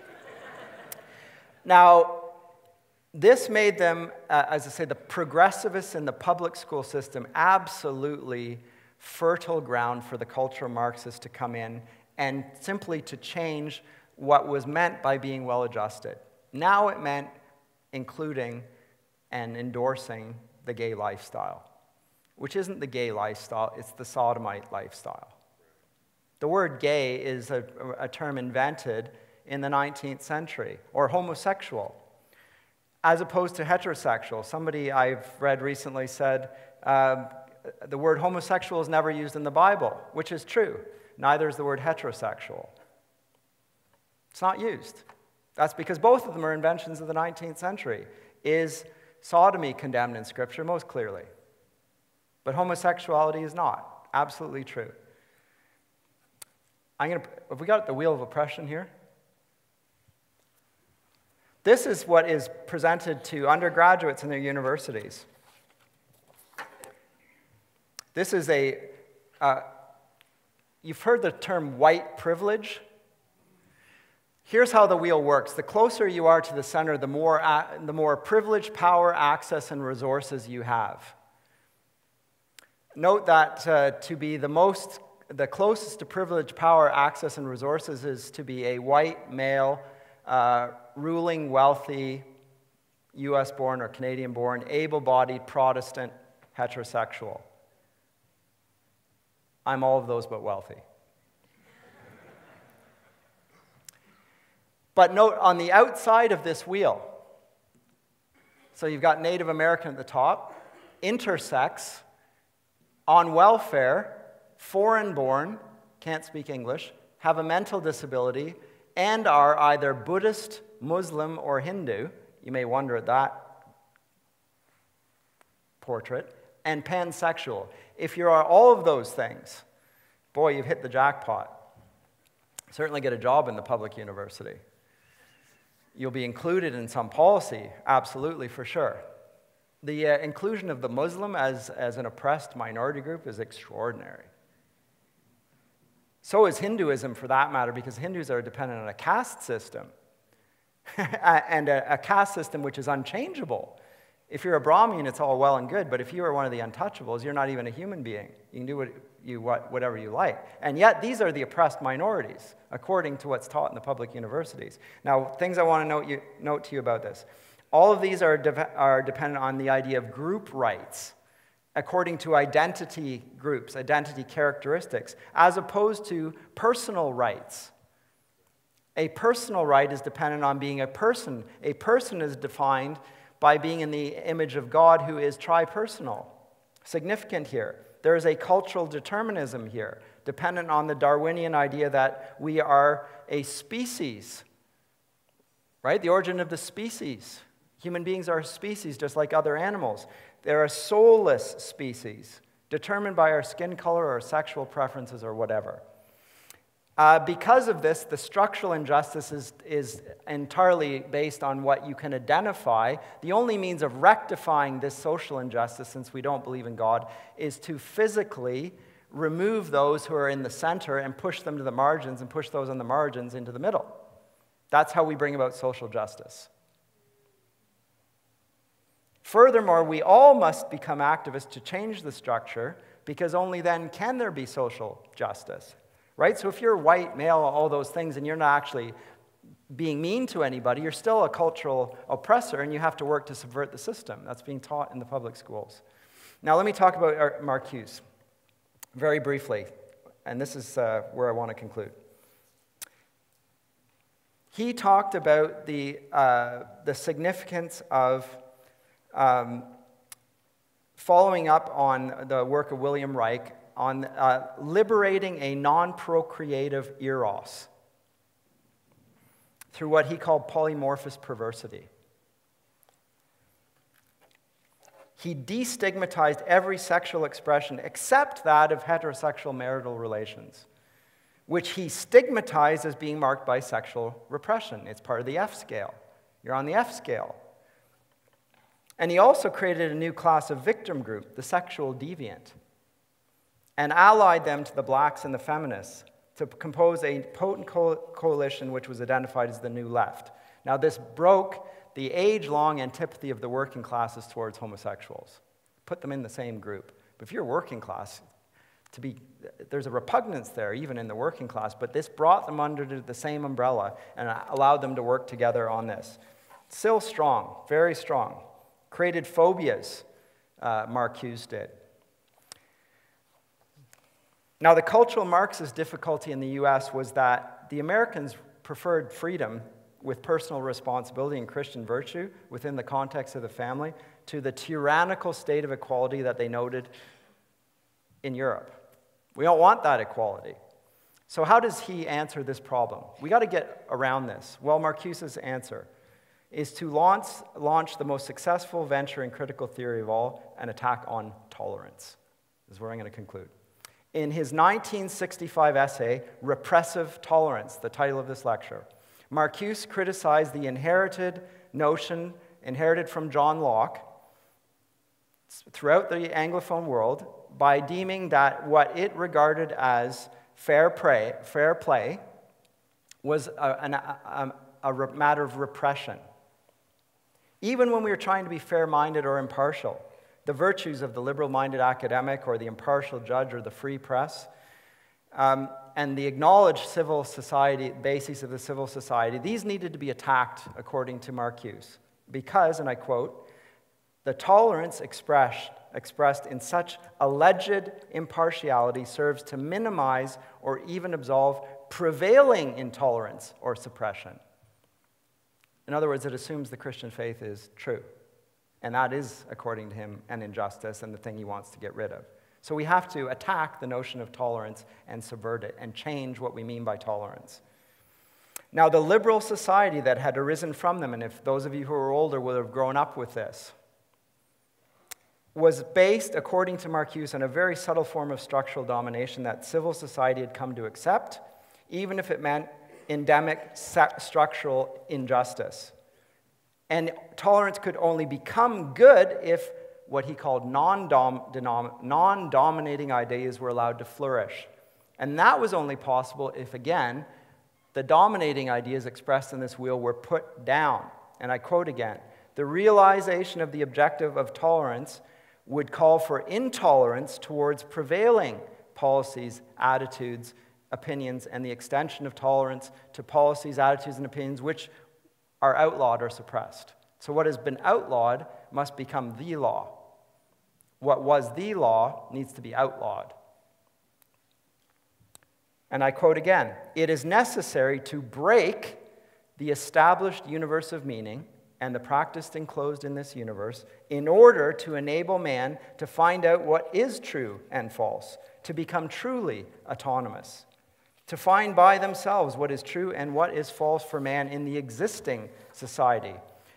Now, this made them, as I say, the progressivists in the public school system absolutely fertile ground for the cultural Marxists to come in and simply to change what was meant by being well-adjusted. Now it meant including and endorsing the gay lifestyle, which isn't the gay lifestyle, it's the sodomite lifestyle. The word gay is a term invented in the 19th century, or homosexual, as opposed to heterosexual. Somebody I've read recently said, the word homosexual is never used in the Bible, which is true. Neither is the word heterosexual. It's not used. That's because both of them are inventions of the 19th century. Is sodomy condemned in Scripture? Most clearly. But homosexuality is not. Absolutely true. Have we got the wheel of oppression here? This is what is presented to undergraduates in their universities. This is a, you've heard the term white privilege. Here's how the wheel works. The closer you are to the center, the more privilege, power, access, and resources you have. Note that to be the closest to privilege, power, access, and resources is to be a white male, ruling, wealthy, US-born or Canadian-born, able-bodied, Protestant, heterosexual. I'm all of those but wealthy. But note, on the outside of this wheel, so you've got Native American at the top, intersex, on welfare, foreign-born, can't speak English, have a mental disability, and are either Buddhist, Muslim, or Hindu. You may wonder at that portrait. And pansexual. If you are all of those things, boy, you've hit the jackpot. Certainly get a job in the public university. You'll be included in some policy, absolutely, for sure. The inclusion of the Muslim as an oppressed minority group is extraordinary. So is Hinduism, for that matter, because Hindus are dependent on a caste system, and a caste system which is unchangeable. If you're a Brahmin, it's all well and good, but if you are one of the untouchables, you're not even a human being. You can do whatever you like. And yet, these are the oppressed minorities, according to what's taught in the public universities. Now, things I want to note to you about this. All of these are dependent on the idea of group rights, according to identity groups, identity characteristics, as opposed to personal rights. A personal right is dependent on being a person. A person is defined by being in the image of God, who is tripersonal. Significant here. There is a cultural determinism here, dependent on the Darwinian idea that we are a species, right? The origin of the species. Human beings are a species, just like other animals. They're a soulless species, determined by our skin color or sexual preferences or whatever. Because of this, the structural injustice is entirely based on what you can identify. The only means of rectifying this social injustice, since we don't believe in God, is to physically remove those who are in the center and push them to the margins, and push those on the margins into the middle. That's how we bring about social justice. Furthermore, we all must become activists to change the structure, because only then can there be social justice, right? So if you're white, male, all those things, and you're not actually being mean to anybody, you're still a cultural oppressor, and you have to work to subvert the system. That's being taught in the public schools. Now let me talk about Marcuse very briefly, and this is where I want to conclude. He talked about the significance of following up on the work of William Reich on liberating a non-procreative eros through what he called polymorphous perversity. He destigmatized every sexual expression except that of heterosexual marital relations, which he stigmatized as being marked by sexual repression. It's part of the F scale. You're on the F scale. And he also created a new class of victim group, the sexual deviant, and allied them to the blacks and the feminists to compose a potent coalition which was identified as the New Left. Now, this broke the age-long antipathy of the working classes towards homosexuals. Put them in the same group. But if you're working class, there's a repugnance there, even in the working class, but this brought them under the same umbrella and allowed them to work together on this. Still strong, very strong. Created phobias, Marcuse did. Now, the cultural Marxist difficulty in the US was that the Americans preferred freedom with personal responsibility and Christian virtue within the context of the family to the tyrannical state of equality that they noted in Europe. We don't want that equality. So how does he answer this problem? We got to get around this. Well, Marcuse's answer is to launch the most successful venture in critical theory of all, an attack on tolerance. This is where I'm going to conclude. in his 1965 essay, Repressive Tolerance, the title of this lecture, Marcuse criticized the inherited notion, inherited from John Locke, throughout the Anglophone world, by deeming that what it regarded as fair play was a matter of repression. Even when we are trying to be fair-minded or impartial, the virtues of the liberal-minded academic or the impartial judge or the free press, and the acknowledged civil society, bases of the civil society, these needed to be attacked, according to Marcuse, because, and I quote, the tolerance expressed in such alleged impartiality serves to minimize or even absolve prevailing intolerance or suppression. In other words, it assumes the Christian faith is true. And that is, according to him, an injustice and the thing he wants to get rid of. So we have to attack the notion of tolerance and subvert it and change what we mean by tolerance. Now, the liberal society that had arisen from them, and if those of you who are older would have grown up with this, was based, according to Marcuse, on a very subtle form of structural domination that civil society had come to accept, even if it meant endemic structural injustice. And tolerance could only become good if what he called non-dominating ideas were allowed to flourish. And that was only possible if, again, the dominating ideas expressed in this wheel were put down. And I quote again, the realization of the objective of tolerance would call for intolerance towards prevailing policies, attitudes, opinions, and the extension of tolerance to policies, attitudes, and opinions which are outlawed or suppressed. So what has been outlawed must become the law. What was the law needs to be outlawed. And I quote again, it is necessary to break the established universe of meaning and the practice enclosed in this universe in order to enable man to find out what is true and false, to become truly autonomous, to find by themselves what is true and what is false for man in the existing society.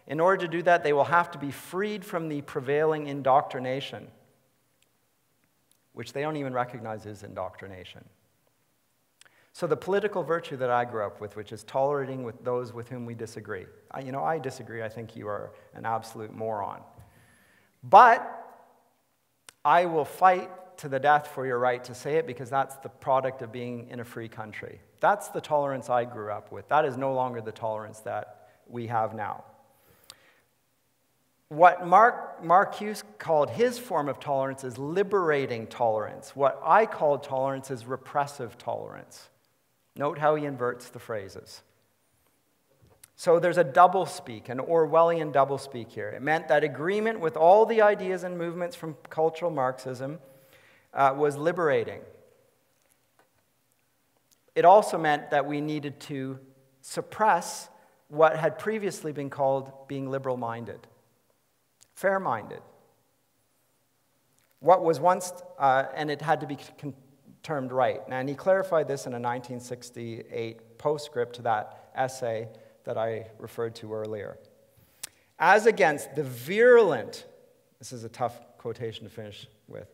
In order to do that, they will have to be freed from the prevailing indoctrination, which they don't even recognize as indoctrination. So the political virtue that I grew up with, which is tolerating with those with whom we disagree. I disagree. I think you are an absolute moron. But I will fight to the death for your right to say it because that's the product of being in a free country. That's the tolerance I grew up with. That is no longer the tolerance that we have now. What Marcuse called his form of tolerance is liberating tolerance. What I call tolerance is repressive tolerance. Note how he inverts the phrases. So there's a doublespeak, an Orwellian doublespeak here. It meant that agreement with all the ideas and movements from cultural Marxism was liberating. It also meant that we needed to suppress what had previously been called being liberal-minded, fair-minded. What was once, and it had to be termed right. And he clarified this in a 1968 postscript to that essay that I referred to earlier. As against the virulent, this is a tough quotation to finish with,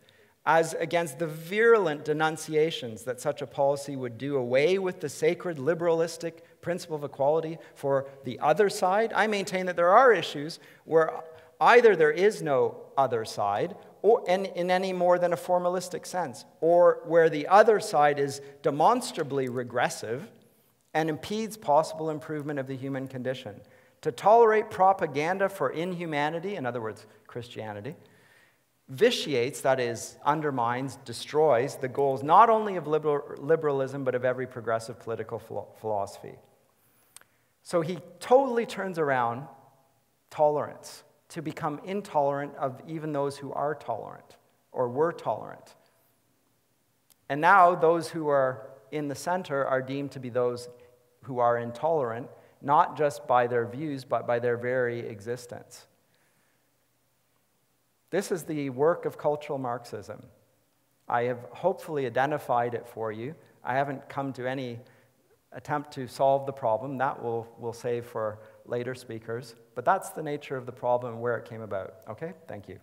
as against the virulent denunciations that such a policy would do away with the sacred liberalistic principle of equality for the other side, I maintain that there are issues where either there is no other side, or in any more than a formalistic sense, or where the other side is demonstrably regressive and impedes possible improvement of the human condition. To tolerate propaganda for inhumanity, in other words, Christianity, vitiates, that is, undermines, destroys the goals not only of liberalism, but of every progressive political philosophy. So he totally turns around tolerance to become intolerant of even those who are tolerant or were tolerant. And now those who are in the center are deemed to be those who are intolerant, not just by their views, but by their very existence. This is the work of cultural Marxism. I have hopefully identified it for you. I haven't come to any attempt to solve the problem. That we'll save for later speakers, but that's the nature of the problem and where it came about. Okay, thank you.